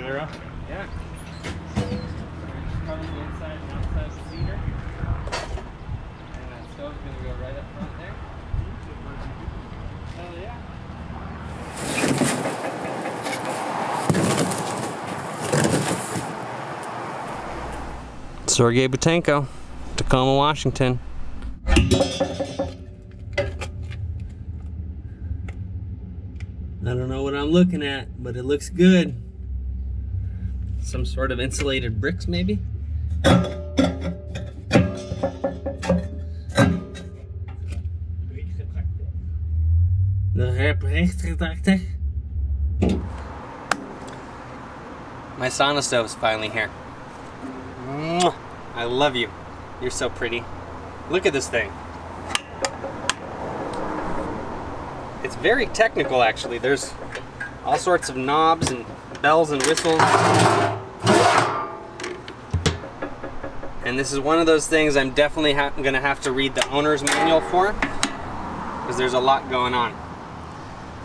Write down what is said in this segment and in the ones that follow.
freezer, huh? Yeah. Probably the inside and outside of the cedar. And that stove's going to go right up front there. Hell yeah. Sergey Botenko, Tacoma, Washington. I don't know what I'm looking at, but it looks good. Some sort of insulated bricks, maybe? My sauna stove is finally here. I love you. You're so pretty. Look at this thing. It's very technical, actually. There's all sorts of knobs and bells and whistles. And this is one of those things I'm definitely gonna have to read the owner's manual for, because there's a lot going on.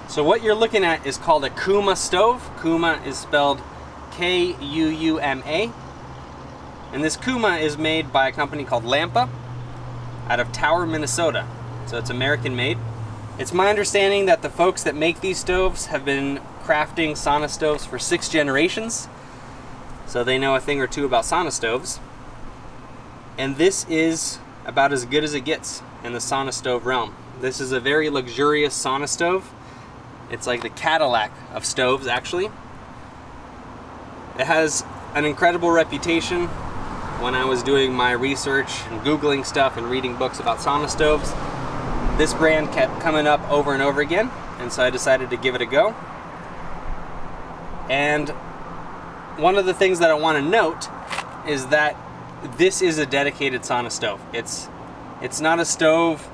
So what you're looking at is called a Kuuma stove. Kuuma is spelled K-U-U-M-A. And this Kuuma is made by a company called Lamppa out of Tower, Minnesota. So it's American made. It's my understanding that the folks that make these stoves have been crafting sauna stoves for 6 generations. So they know a thing or two about sauna stoves. And this is about as good as it gets in the sauna stove realm. This is a very luxurious sauna stove. It's like the Cadillac of stoves, actually. It has an incredible reputation. When I was doing my research and Googling stuff and reading books about sauna stoves, this brand kept coming up over and over again, and so I decided to give it a go. And one of the things that I want to note is that this is a dedicated sauna stove. It's not a stove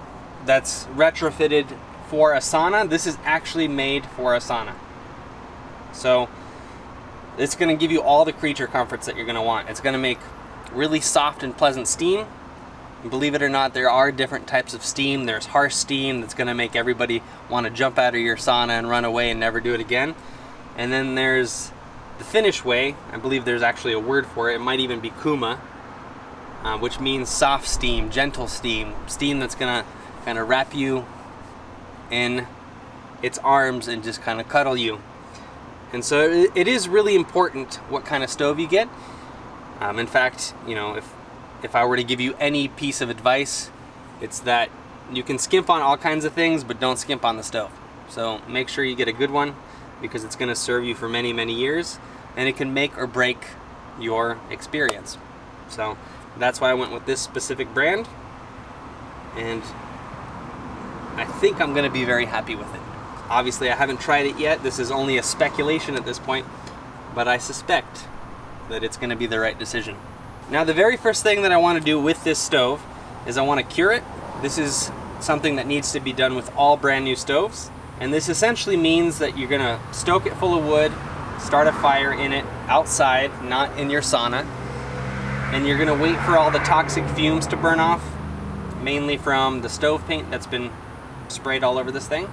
that's retrofitted for a sauna. This is actually made for a sauna. So it's going to give you all the creature comforts that you're going to want. It's going to make really soft and pleasant steam. And believe it or not, there are different types of steam. There's harsh steam that's going to make everybody want to jump out of your sauna and run away and never do it again. And then there's the Finnish way. I believe there's actually a word for it. It might even be Kuuma, which means soft steam, gentle steam, steam that's going to kind of wrap you in its arms and just kind of cuddle you. And so it is really important what kind of stove you get. In fact, you know, if I were to give you any piece of advice, it's that you can skimp on all kinds of things, but don't skimp on the stove. So make sure you get a good one, because it's going to serve you for many, many years, and it can make or break your experience. So that's why I went with this specific brand, and I think I'm going to be very happy with it. Obviously, I haven't tried it yet. This is only a speculation at this point, but I suspect that it's going to be the right decision. Now, the very first thing that I want to do with this stove is I want to cure it. This is something that needs to be done with all brand new stoves. And this essentially means that you're going to stoke it full of wood, start a fire in it outside, not in your sauna. And you're going to wait for all the toxic fumes to burn off, mainly from the stove paint that's been sprayed all over this thing.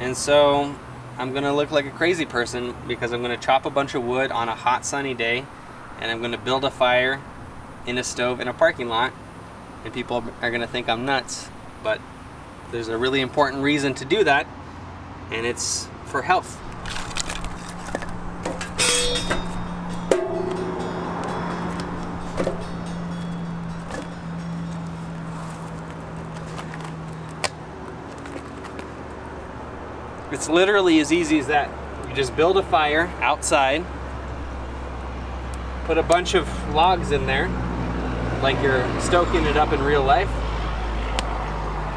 And so I'm gonna look like a crazy person, because I'm gonna chop a bunch of wood on a hot sunny day, and I'm gonna build a fire in a stove in a parking lot, and people are gonna think I'm nuts. But there's a really important reason to do that, and it's for health. It's literally as easy as that. You just build a fire outside, put a bunch of logs in there, like you're stoking it up in real life,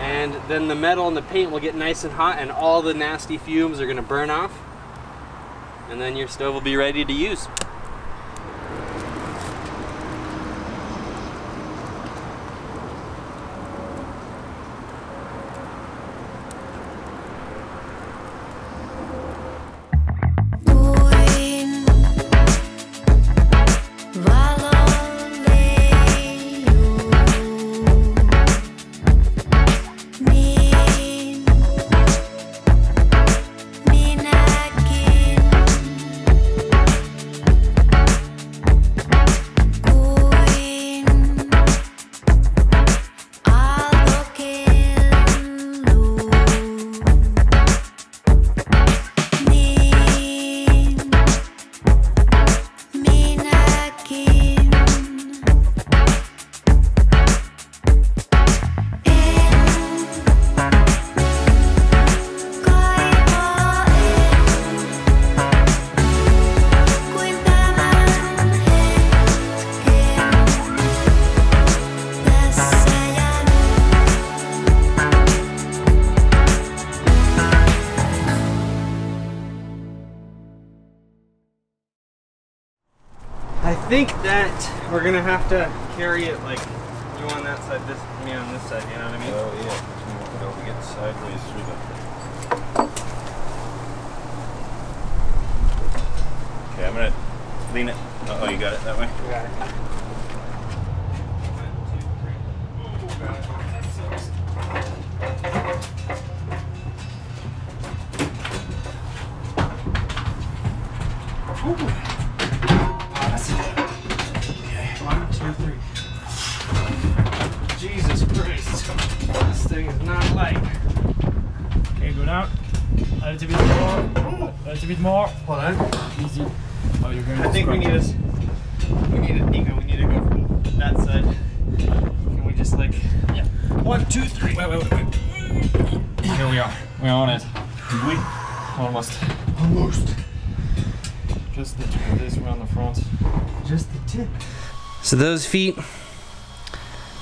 and then the metal and the paint will get nice and hot, and all the nasty fumes are gonna burn off, and then your stove will be ready to use. I think that we're gonna have to carry it like you on that side, this me on this side, you know what I mean? Oh yeah, because we won't be able to get sideways through the... Okay, I'm gonna lean it. Uh-oh, you got it that way? You got it. More. Hold on. Easy. Oh, you're going to... I think we need this. We need it. Nico, we need to go from that side. Can we just like... Yeah. 1, 2, 3. Wait. Here we are. We're on it. Did we? Almost. Just the tip of this around the front. Just the tip. So those feet,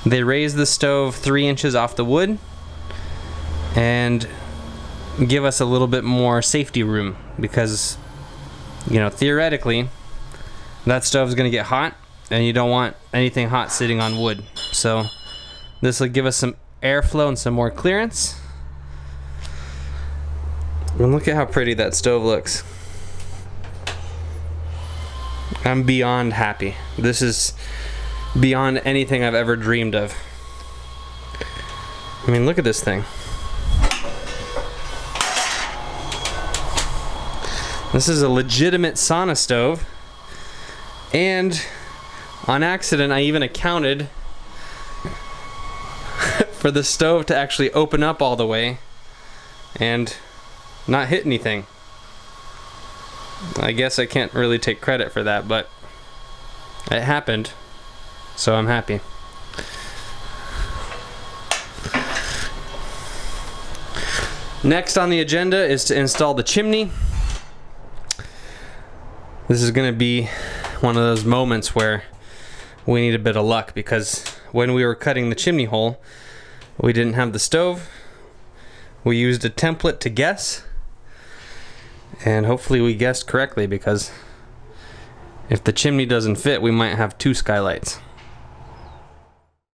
they raise the stove 3 inches off the wood and give us a little bit more safety room, because you know, theoretically that stove's gonna get hot and you don't want anything hot sitting on wood, so this will give us some airflow and some more clearance. And look at how pretty that stove looks. I'm beyond happy. This is beyond anything I've ever dreamed of. I mean, look at this thing. This is a legitimate sauna stove, and on accident I even accounted for the stove to actually open up all the way and not hit anything. I guess I can't really take credit for that, but it happened, so I'm happy. Next on the agenda is to install the chimney. This is going to be one of those moments where we need a bit of luck, because when we were cutting the chimney hole, we didn't have the stove. We used a template to guess, and hopefully we guessed correctly, because if the chimney doesn't fit, we might have 2 skylights.